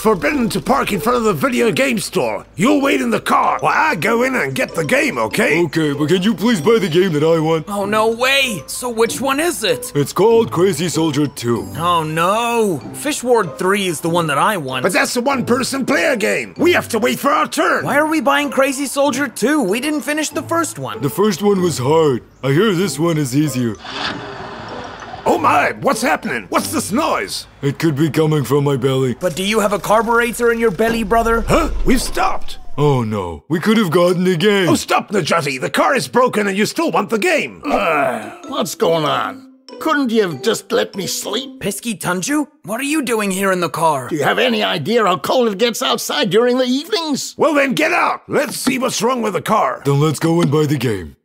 Forbidden to park in front of the video game store. You'll wait in the car while I go in and get the game, okay? Okay, but can you please buy the game that I want? Oh, no way! So which one is it? It's called Crazy Soldier 2. Oh, no! Fish War 3 is the one that I want. But that's the one-person player game! We have to wait for our turn! Why are we buying Crazy Soldier 2? We didn't finish the first one. The first one was hard. I hear this one is easier. Oh my, what's happening? What's this noise? It could be coming from my belly. But do you have a carburetor in your belly, brother? Huh? We've stopped. Oh no, we could have gotten the game. Oh, stop, Nejati. The car is broken and you still want the game. What's going on? Couldn't you have just let me sleep? Pisky Tunju? What are you doing here in the car? Do you have any idea how cold it gets outside during the evenings? Well then get out. Let's see what's wrong with the car. Then let's go and buy the game.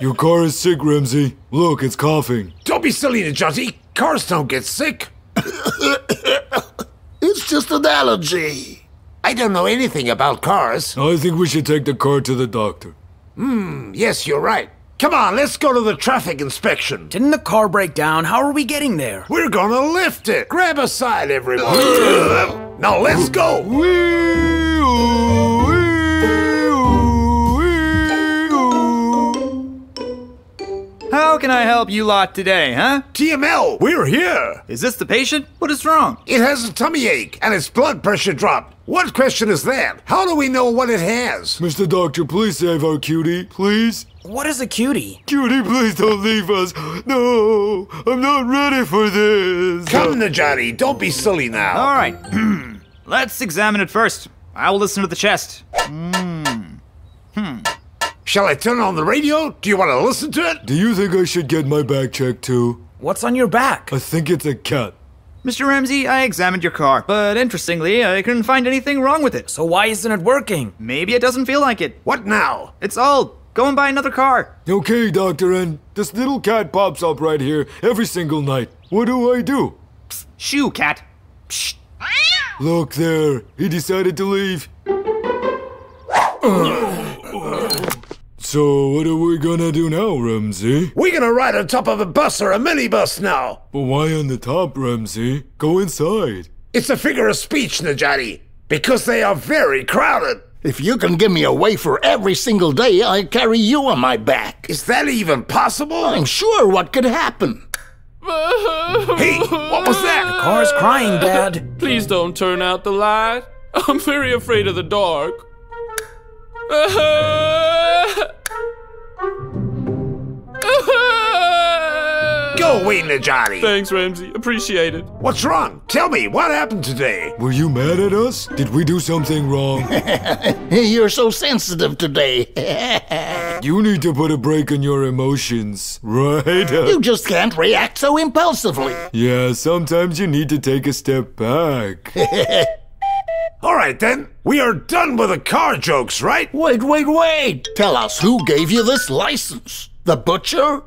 Your car is sick, Remzi. Look, it's coughing. Don't be silly, Nejati. Cars don't get sick. It's just an allergy. I don't know anything about cars. I think we should take the car to the doctor. Yes, you're right. Come on, let's go to the traffic inspection. Didn't the car break down? How are we getting there? We're gonna lift it. Grab a side, everyone. Now let's go. How can I help you lot today, huh? TML, we're here! Is this the patient? What is wrong? It has a tummy ache, and its blood pressure dropped. What question is that? How do we know what it has? Mr. Doctor, please save our cutie, please. What is a cutie? Cutie, please don't leave us. No, I'm not ready for this. Come, Nejati, don't be silly now. All right, let's examine it first. I will listen to the chest. Shall I turn on the radio? Do you want to listen to it? Do you think I should get my back checked too? What's on your back? I think it's a cat. Mr. Remzi, I examined your car, but interestingly, I couldn't find anything wrong with it. So why isn't it working? Maybe it doesn't feel like it. What now? It's old. Go and buy another car. Okay, Doctor, and this little cat pops up right here every single night. What do I do? Psst, shoo, cat. Psst. Look there. He decided to leave. So what are we gonna do now, Remzi? We're gonna ride on top of a bus or a minibus now! But why on the top, Remzi? Go inside. It's a figure of speech, Nejati, because they are very crowded. If you can give me a wafer every single day, I'll carry you on my back. Is that even possible? I'm sure what could happen. Hey, what was that? The car's crying, Dad. Please don't turn out the light. I'm very afraid of the dark. Go away, Nejati. Thanks, Remzi. Appreciate it. What's wrong? Tell me, what happened today? Were you mad at us? Did we do something wrong? You're so sensitive today. You need to put a brake on your emotions, right? You just can't react so impulsively. Yeah, sometimes you need to take a step back. All right, then. We are done with the car jokes, right? Wait. Tell us who gave you this license. The butcher?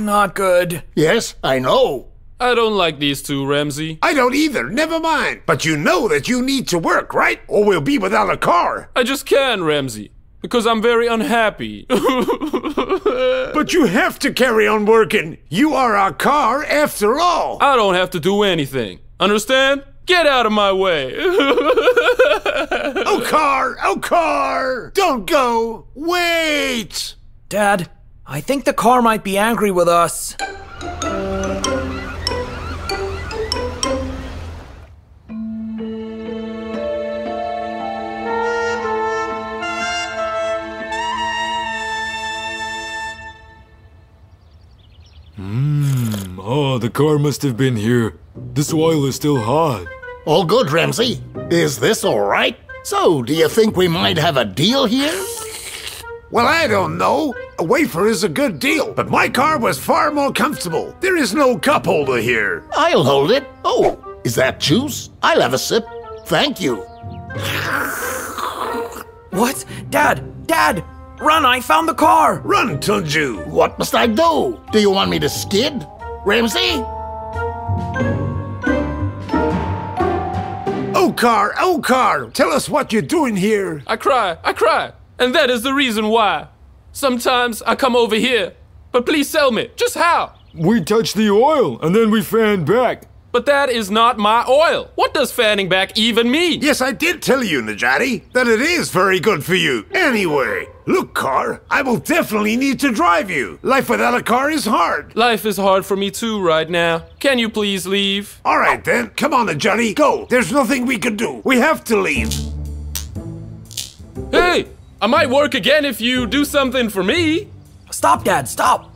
Not good. Yes, I know. I don't like these two, Remzi. I don't either. Never mind. But you know that you need to work, right? Or we'll be without a car. I just can't, Remzi. Because I'm very unhappy. But you have to carry on working. You are our car after all. I don't have to do anything. Understand? Get out of my way! Oh, car! Oh, car! Don't go! Wait! Dad, I think the car might be angry with us. Oh, the car must have been here. This oil is still hot. All good, Remzi. Is this all right? So, do you think we might have a deal here? Well, I don't know. A wafer is a good deal, but my car was far more comfortable. There is no cup holder here. I'll hold it. Oh, is that juice? I'll have a sip. Thank you. What? Dad! Run, I found the car! Run, Tunju! What must I do? Do you want me to skid, Remzi? Oh car, tell us what you're doing here. I cry, and that is the reason why. Sometimes I come over here, but please tell me, just how? We touch the oil, and then we fan back. But that is not my oil. What does fanning back even mean? Yes, I did tell you, Nejati, that it is very good for you. Anyway, look, car, I will definitely need to drive you. Life without a car is hard. Life is hard for me too right now. Can you please leave? All right, then. Come on, Nejati, go. There's nothing we can do. We have to leave. Hey, I might work again if you do something for me. Stop, Dad, stop.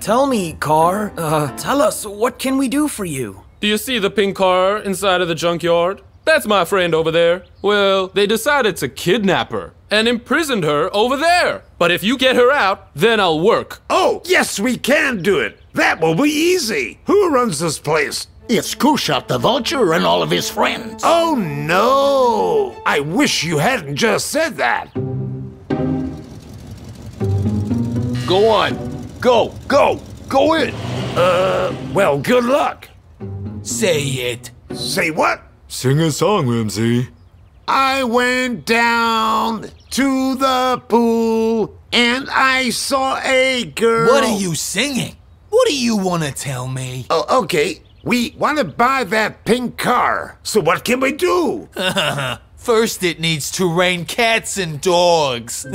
Tell me, car. Tell us, what can we do for you? Do you see the pink car inside of the junkyard? That's my friend over there. Well, they decided to kidnap her and imprisoned her over there. But if you get her out, then I'll work. Oh, yes, we can do it. That will be easy. Who runs this place? It's Kushot the Vulture and all of his friends. Oh, no. I wish you hadn't just said that. Go on. Go, go, go in. Well, good luck. Say it. Say what? Sing a song, Remzi. I went down to the pool and I saw a girl. What are you singing? What do you want to tell me? Oh, okay. We want to buy that pink car. So what can we do? First, it needs to rain cats and dogs.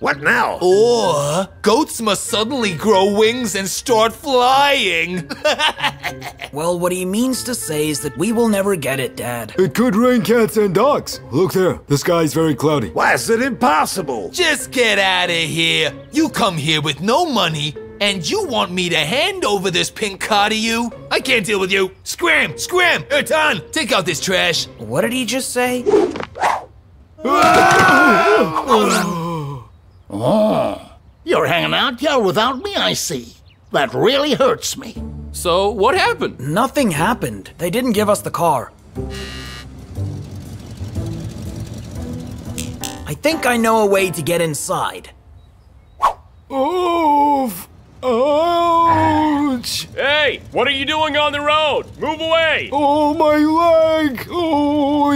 What now? Or goats must suddenly grow wings and start flying. Well, what he means to say is that we will never get it, Dad. It could rain cats and dogs. Look there. The sky is very cloudy. Why is it impossible? Just get out of here. You come here with no money, and you want me to hand over this pink car to you? I can't deal with you. Scram! Scram! Ertan! Take out this trash. What did he just say? Oh, you're hanging out here without me, I see. That really hurts me. So, what happened? Nothing happened. They didn't give us the car. I think I know a way to get inside. Oof! Ouch! Hey, what are you doing on the road? Move away! Oh, my leg! Oh,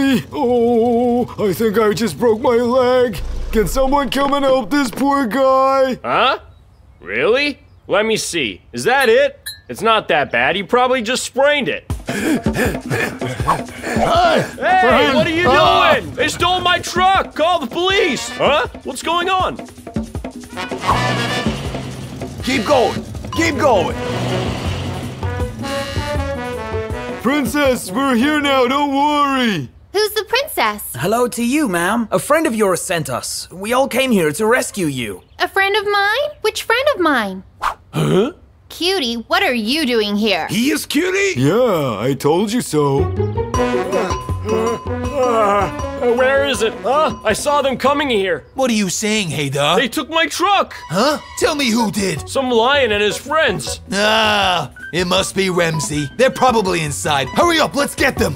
I think I just broke my leg. Can someone come and help this poor guy? Huh? Really? Let me see. Is that it? It's not that bad. He probably just sprained it. Hey, friend. What are you doing? They stole my truck. Call the police. Huh? What's going on? Keep going. Keep going. Princess, we're here now. Don't worry. Who's the princess? Hello to you, ma'am. A friend of yours sent us. We all came here to rescue you. A friend of mine? Which friend of mine? Huh? Cutie, what are you doing here? He is Cutie? Yeah, I told you so. Where is it? Huh? I saw them coming here. What are you saying, Haydar? They took my truck. Huh? Tell me who did. Some lion and his friends. Ah, it must be Remzi. They're probably inside. Hurry up, let's get them.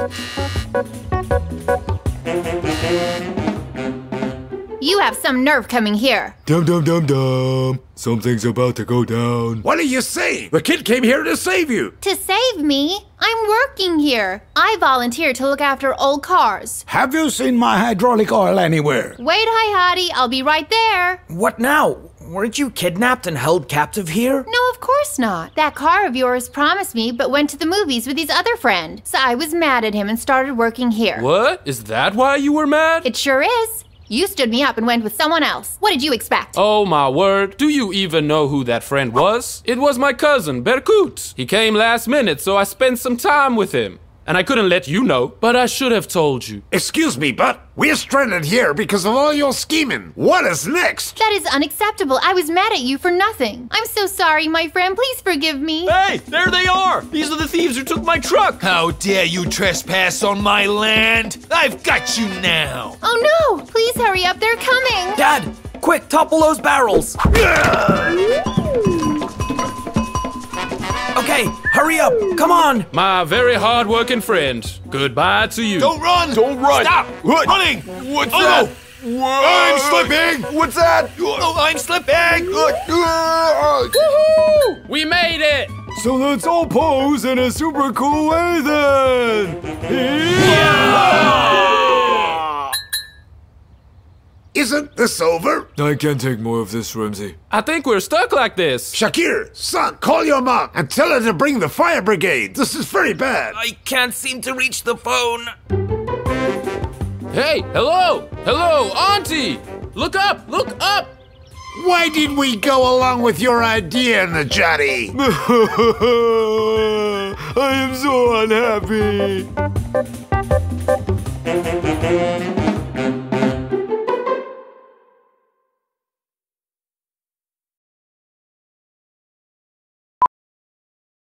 You have some nerve coming here. Dum-dum-dum-dum. Something's about to go down. What are you saying? The kid came here to save you. To save me? I'm working here. I volunteer to look after old cars. Have you seen my hydraulic oil anywhere? Wait, Hi-Hadi, I'll be right there. What now? Weren't you kidnapped and held captive here? No, of course not. That car of yours promised me, but went to the movies with his other friend. So I was mad at him and started working here. What? Is that why you were mad? It sure is. You stood me up and went with someone else. What did you expect? Oh, my word. Do you even know who that friend was? It was my cousin, Berkut. He came last minute, so I spent some time with him. And I couldn't let you know, but I should have told you. Excuse me, but we're stranded here because of all your scheming. What is next? That is unacceptable. I was mad at you for nothing. I'm so sorry, my friend. Please forgive me. Hey, there they are. These are the thieves who took my truck. How dare you trespass on my land? I've got you now. Oh, no. Please hurry up. They're coming. Dad, quick, topple those barrels. Okay, hurry up, come on! My very hard-working friend, goodbye to you. Don't run! Don't run! Stop! What? Running! What's that? Whoa. slipping! What's that? Oh, I'm slipping! Woohoo! We made it! So let's all pose in a super cool way then! Yeah! Isn't this over? I can't take more of this, Remzi. I think we're stuck like this. Shakir, son, call your mom and tell her to bring the fire brigade. This is very bad. I can't seem to reach the phone. Hey, hello! Hello, Auntie! Look up! Look up! Why did we go along with your idea, Nejati? I am so unhappy.